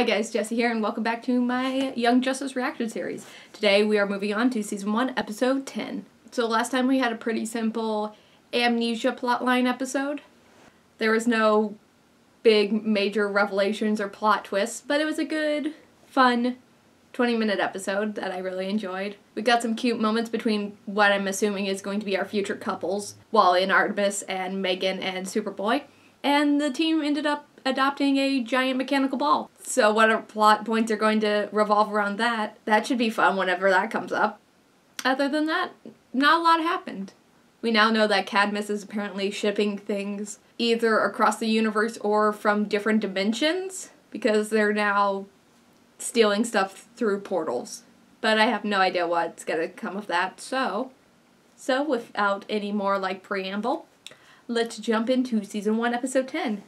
Hi guys, Jesse here, and welcome back to my Young Justice reaction series. Today we are moving on to Season 1, Episode 10. So last time we had a pretty simple amnesia plotline episode. There was no big major revelations or plot twists, but it was a good, fun 20-minute episode that I really enjoyed. We got some cute moments between what I'm assuming is going to be our future couples, Wally and Artemis and Megan and Superboy, and the team ended up adopting a giant mechanical ball. So what our plot points are going to revolve around that. That should be fun whenever that comes up. Other than that, not a lot happened. We now know that Cadmus is apparently shipping things either across the universe or from different dimensions because they're now stealing stuff through portals. But I have no idea what's gonna come of that, so without any more like preamble, let's jump into Season 1, Episode 10.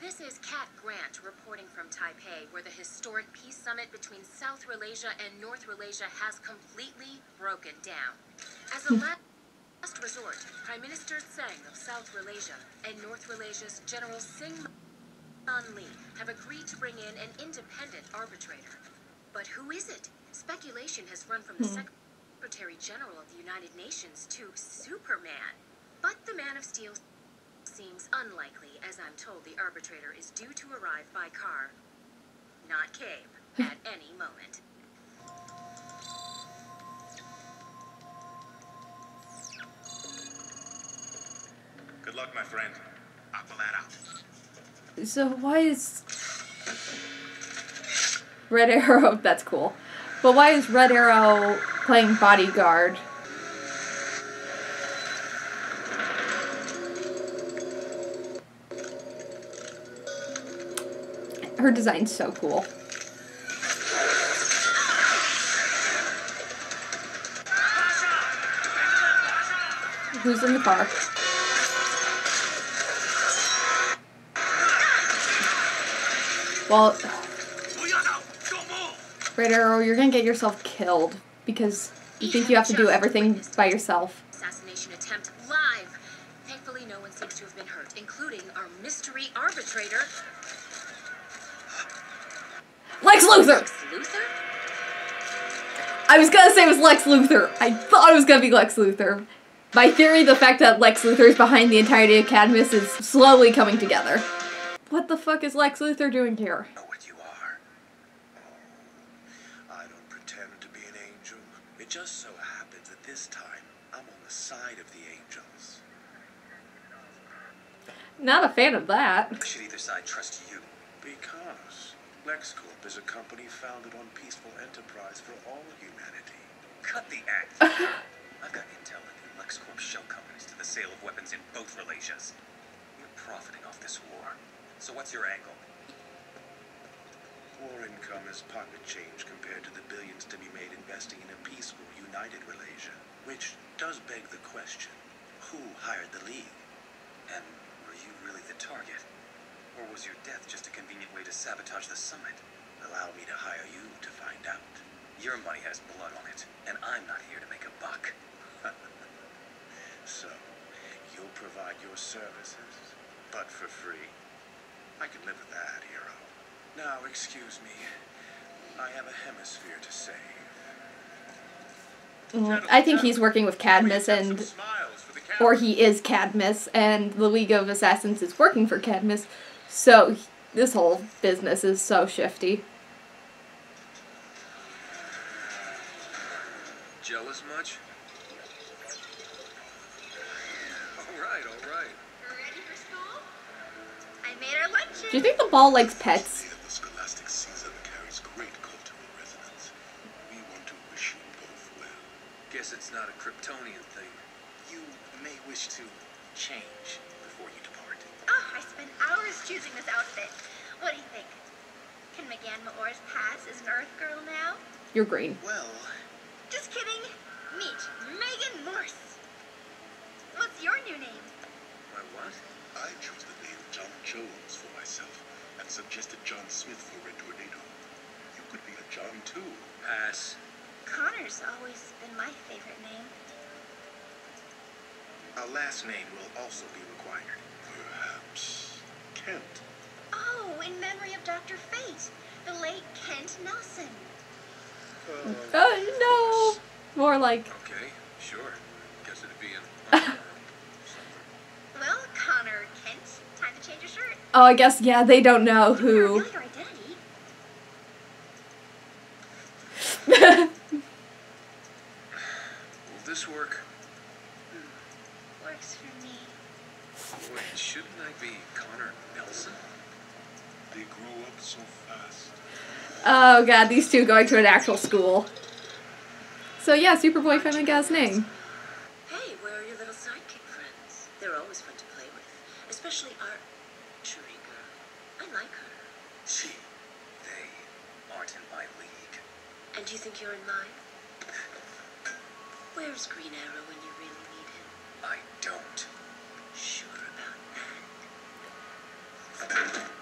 This is Cat Grant reporting from Taipei, where the historic peace summit between South Malaysia and North Malaysia has completely broken down. As a last resort, Prime Minister Tseng of South Malaysia and North Malaysia's General Sing Man Lee have agreed to bring in an independent arbitrator. But who is it? Speculation has run from the Secretary General of the United Nations to Superman. But the Man of Steel seems unlikely, as I'm told the arbitrator is due to arrive by car, not cave, at any moment. Good luck, my friend. I'll pull that out. So why is Red Arrow... That's cool. But why is Red Arrow playing bodyguard? Her design's so cool. Who's in the car? Well, Red Arrow, you're gonna get yourself killed because you think you have to do everything by yourself. Assassination attempt live. Thankfully, no one seems to have been hurt, including our mystery arbitrator. Lex Luthor! Lex Luthor? I was gonna say it was Lex Luthor. I thought it was gonna be Lex Luthor. My theory, the fact that Lex Luthor is behind the entirety of Cadmus, is slowly coming together. What the fuck is Lex Luthor doing here? I know what you are. I don't pretend to be an angel. It just so happens that this time, I'm on the side of the angels. Not a fan of that. I should either side trust you. Because LexCorp is a company founded on peaceful enterprise for all humanity. Cut the act. I've got intel that the LexCorp shell companies to the sale of weapons in both Rhelasias. You're profiting off this war. So what's your angle? War income is pocket change compared to the billions to be made investing in a peaceful, united Rhelasia. Which does beg the question, who hired the League? And were you really the target? Or was your death just a convenient way to sabotage the summit? Allow me to hire you to find out. Your money has blood on it, and I'm not here to make a buck. So, you'll provide your services, but for free. I can live with that, hero. Now, excuse me. I have a hemisphere to save. I think he's working with Cadmus and... or he is Cadmus, and the League of Assassins is working for Cadmus. So, this whole business is so shifty. Jealous much? Alright, alright. Ready for school? I made our lunches! Do you think the ball likes pets? The scholastic season carries great cultural resonance. We want to wish you both well. Guess it's not a Kryptonian thing. You may wish to change before you depart. Oh, I spent hours choosing this outfit. What do you think? Can M'gann M'orzz pass as an Earth girl now? You're green. Well... just kidding. Meet M'gann M'orzz. What's your new name? My what? I chose the name John Jones for myself and suggested John Smith for Red Tornado. You could be a John too. Pass. Connor's always been my favorite name. A last name will also be required. Perhaps Kent. Oh, in memory Oh no! More like. Okay, sure. Guess it'd be in. Well, Connor Kent, time to change your shirt. Oh, I guess yeah. They don't know who. You reveal your identity. Will this work? Works for me. Wait, shouldn't I be Connor Nelson? They grew up so fast. Oh god, these two going to an actual school. So yeah, Superboy found a guy's name. Hey, where are your little sidekick friends? They're always fun to play with, especially our archery girl. I like her. They aren't in my league. And you think you're in mine? Where's Green Arrow when you really need him? I don't. Sure about that?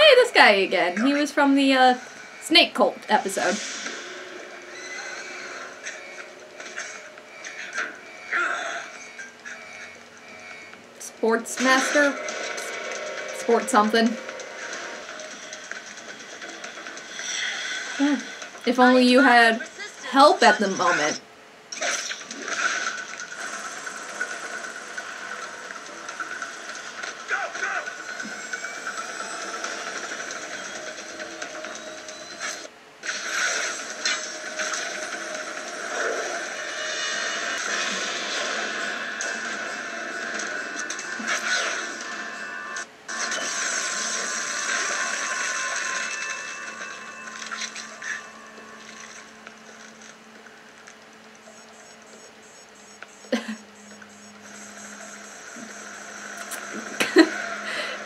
Hey, this guy again. He was from the Snake Cult episode. Sports master? Sports something. Yeah. If only you had help at the moment.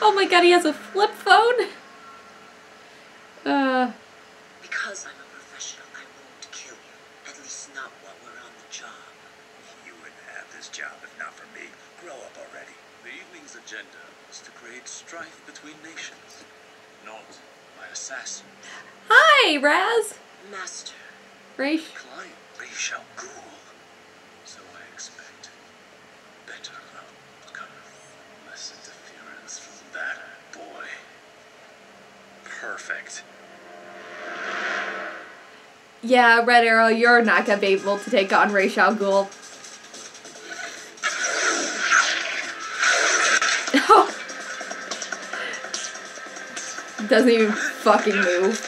Oh my god, he has a flip phone? Because I'm a professional, I won't kill you. At least not while we're on the job. You wouldn't have this job if not for me. Grow up already. The evening's agenda was to create strife between nations. Not my assassin. Hi, Raz. Master. Ra's. Client Ra's al Ghul. So I expect better outcome. Less interference from that boy. Perfect. Yeah, Red Arrow, you're not gonna be able to take on Ra's al Ghul. Doesn't even fucking move.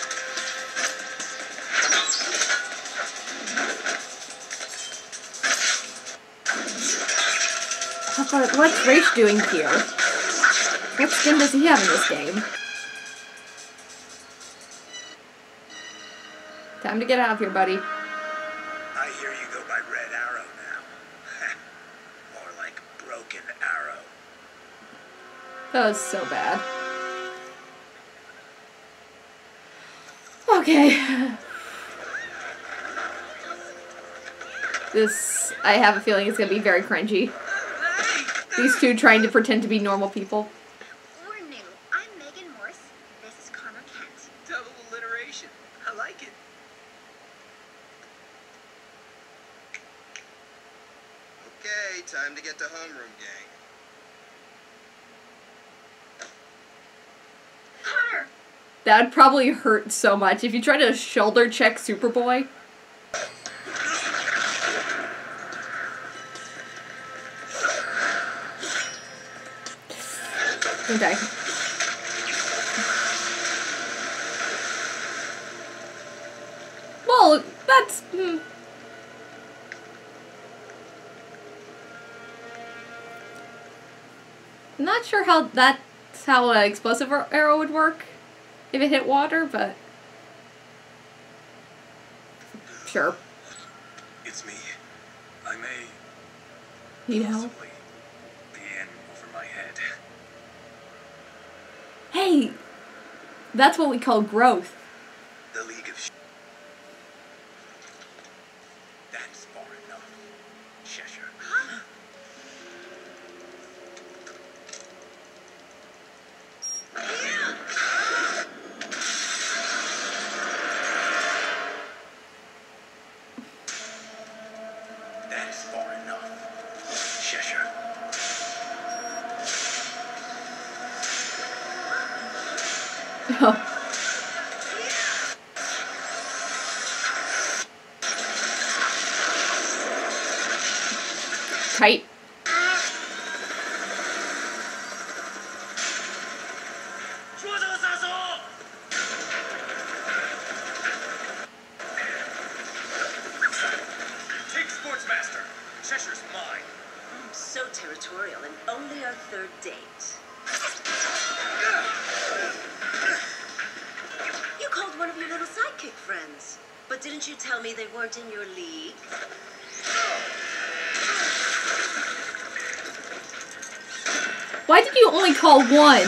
But what's Ra's doing here? What skin does he have in this game? Time to get out of here, buddy. I hear you go by Red Arrow now. More like Broken Arrow. That was so bad. Okay. This, I have a feeling it's gonna be very cringy. These two trying to pretend to be normal people. We're new. I'm M'gann M'orzz. This is Connor Kent. Double alliteration. I like it. Okay, time to get to homeroom, gang. Connor! That would probably hurt so much if you try to shoulder check Superboy. Okay. Well, that's... Not sure how that's how an explosive arrow would work if it hit water, but... Sure. It's me. I may... Need help? Hey, that's what we call growth. The League of That's far enough. Cheshire. Huh? That's far enough. Cheshire. No. Tight. In your league? Why did you only call one?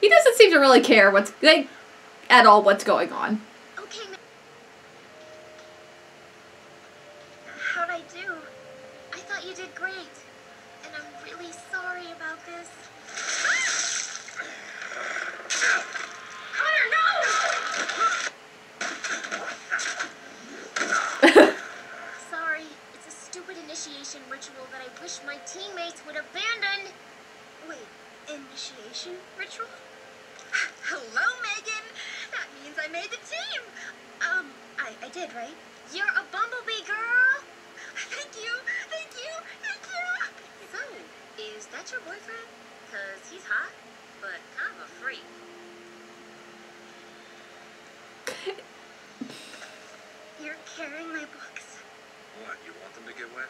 He doesn't seem to really care what's like at all what's going on. Okay. How'd I do? I thought you did great. And I'm really sorry about this. My teammates would abandon. Wait, initiation ritual? Hello, Megan. That means I made the team. I did, right? You're a Bumblebee girl. Thank you, thank you, thank you. So, is that your boyfriend? Cause he's hot, but kind of a freak. You're carrying my books. What? You want them to get wet?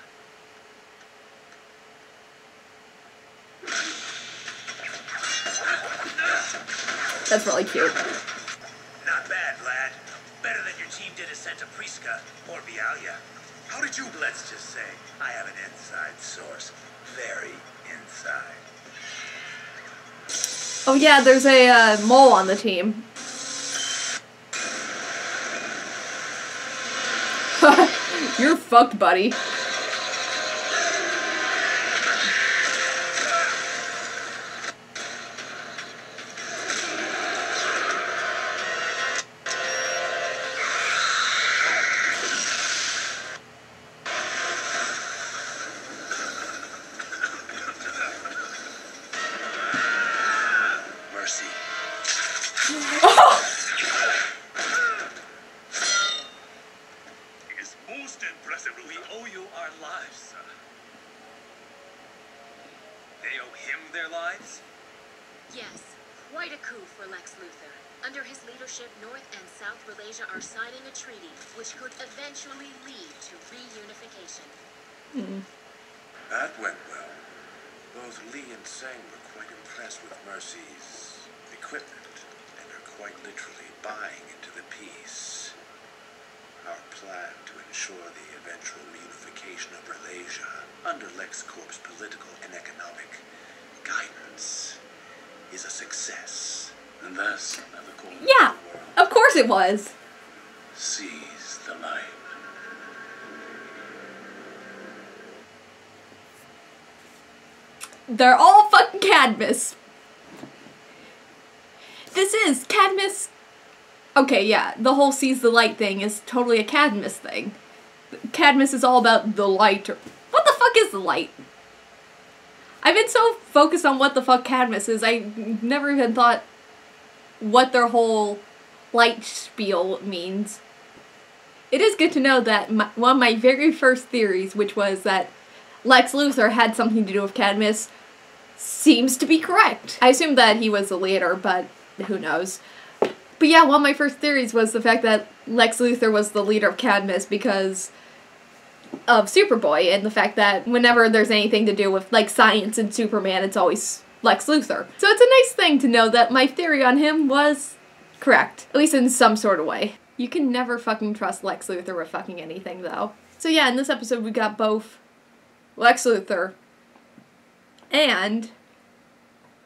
That's really cute. Not bad, lad. Better than your team did ascent to Prisca or Bialia. How did you? Let's just say I have an inside source. Very inside. Oh yeah, there's a mole on the team. You're fucked, buddy. It was. Seize the light. They're all fucking Cadmus. This is Cadmus. Okay, yeah, the whole seize the light thing is totally a Cadmus thing. Cadmus is all about the light. What the fuck is the light? I've been so focused on what the fuck Cadmus is, I never even thought what their whole light spiel means. It is good to know that one of my very first theories, which was that Lex Luthor had something to do with Cadmus, seems to be correct. I assumed that he was the leader, but who knows. But yeah, one of my first theories was the fact that Lex Luthor was the leader of Cadmus because of Superboy, and the fact that whenever there's anything to do with like science and Superman, it's always Lex Luthor. So it's a nice thing to know that my theory on him was correct. At least in some sort of way. You can never fucking trust Lex Luthor with fucking anything, though. So yeah, in this episode we got both Lex Luthor and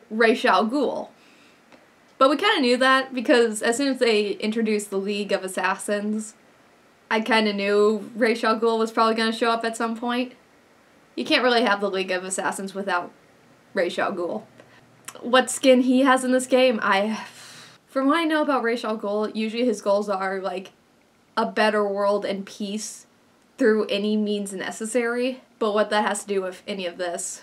Ra's al Ghul. But we kind of knew that because as soon as they introduced the League of Assassins, I kind of knew Ra's al Ghul was probably going to show up at some point. You can't really have the League of Assassins without Ra's al Ghul. What skin he has in this game, From what I know about Ra's al Ghul, usually his goals are, like, a better world and peace through any means necessary. But what that has to do with any of this.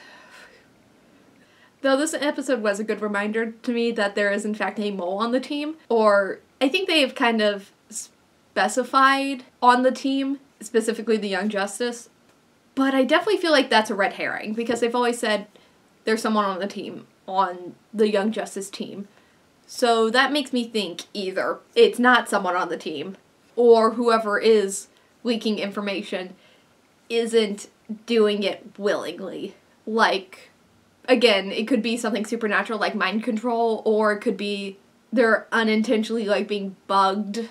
Though this episode was a good reminder to me that there is in fact a mole on the team, or I think they've kind of specified on the team, specifically the Young Justice, but I definitely feel like that's a red herring because they've always said there's someone on the team, on the Young Justice team. So that makes me think either it's not someone on the team, or whoever is leaking information isn't doing it willingly. Like, again, it could be something supernatural like mind control, or it could be they're unintentionally like being bugged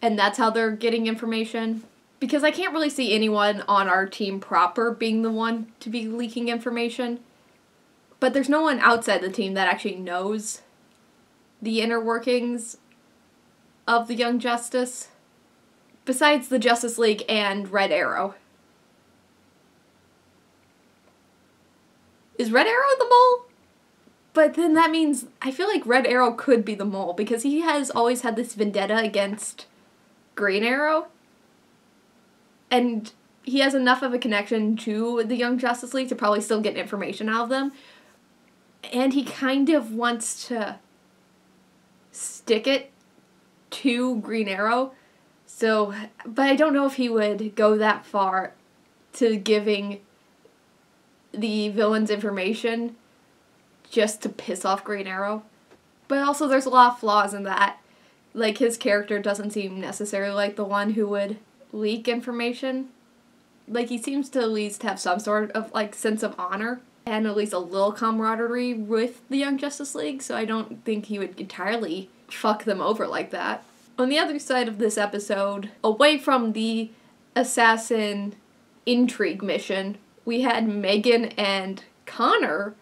and that's how they're getting information. Because I can't really see anyone on our team proper being the one to be leaking information. But there's no one outside the team that actually knows the inner workings of the Young Justice, besides the Justice League and Red Arrow. Is Red Arrow the mole? But then that means I feel like Red Arrow could be the mole because he has always had this vendetta against Green Arrow. And he has enough of a connection to the Young Justice League to probably still get information out of them. And he kind of wants to stick it to Green Arrow. So, but I don't know if he would go that far to giving the villains information just to piss off Green Arrow. But also there's a lot of flaws in that. Like, his character doesn't seem necessarily like the one who would leak information. Like, he seems to at least have some sort of, like, sense of honor and at least a little camaraderie with the Young Justice League, so I don't think he would entirely fuck them over like that. On the other side of this episode, away from the assassin intrigue mission, we had Megan and Connor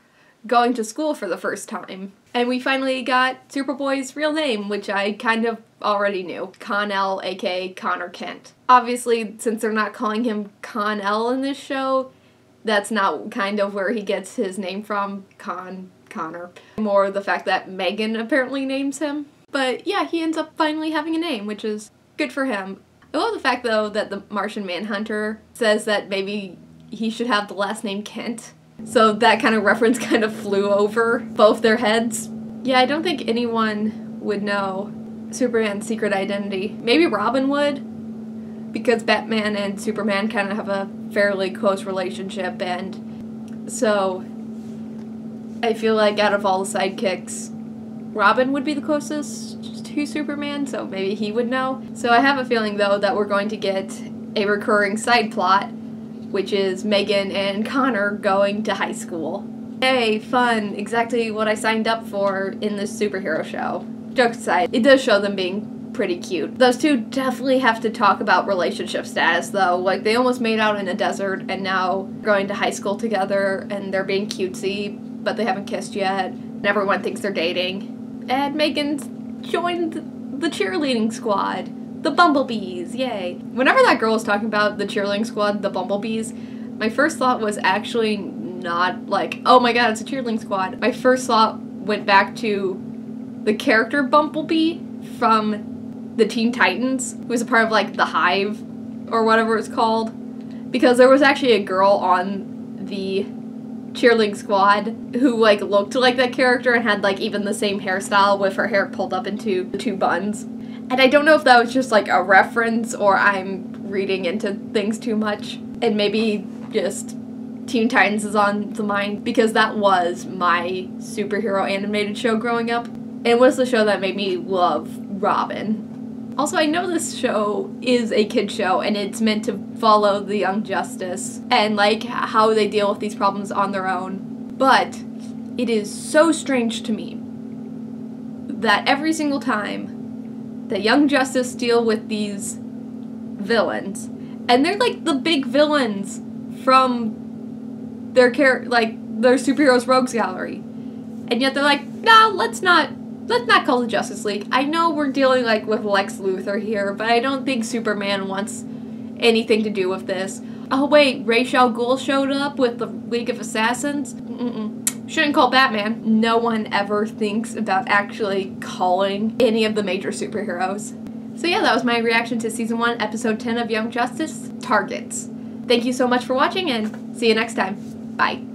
going to school for the first time. And we finally got Superboy's real name, which I kind of already knew. Con-El, aka Connor Kent. Obviously, since they're not calling him Con-El in this show, that's not kind of where he gets his name from. Connor. More the fact that Megan apparently names him. But yeah, he ends up finally having a name, which is good for him. I love the fact, though, that the Martian Manhunter says that maybe he should have the last name Kent. So that kind of reference kind of flew over both their heads. Yeah, I don't think anyone would know Superman's secret identity. Maybe Robin would, because Batman and Superman kind of have a fairly close relationship, and so I feel like out of all the sidekicks, Robin would be the closest to Superman, so maybe he would know. So I have a feeling, though, that we're going to get a recurring side plot, which is Megan and Connor going to high school. Yay, fun, exactly what I signed up for in this superhero show. Jokes aside, it does show them being pretty cute. Those two definitely have to talk about relationship status, though. Like, they almost made out in a desert, and now going to high school together, and they're being cutesy, but they haven't kissed yet, and everyone thinks they're dating. And Megan's joined the cheerleading squad. The Bumblebees, yay. Whenever that girl was talking about the cheerleading squad, the Bumblebees, my first thought was actually not like, oh my god, it's a cheerleading squad. My first thought went back to the character Bumblebee from the Teen Titans, who was a part of like the Hive or whatever it's called, because there was actually a girl on the cheerleading squad who like looked like that character and had like even the same hairstyle with her hair pulled up into the two buns. And I don't know if that was just like a reference or I'm reading into things too much. And maybe just Teen Titans is on the mind because that was my superhero animated show growing up. It was the show that made me love Robin. Also, I know this show is a kid show and it's meant to follow the Young Justice and like how they deal with these problems on their own. But it is so strange to me that every single time the Young Justice deal with these villains, and they're like the big villains from their superheroes rogues gallery, and yet they're like, no, let's not call the Justice League. I know we're dealing like with Lex Luthor here, but I don't think Superman wants anything to do with this. Oh wait, Ra's al Ghul showed up with the League of Assassins. Shouldn't call Batman. No one ever thinks about actually calling any of the major superheroes. So yeah, that was my reaction to Season 1, Episode 10 of Young Justice, Targets. Thank you so much for watching, and see you next time. Bye.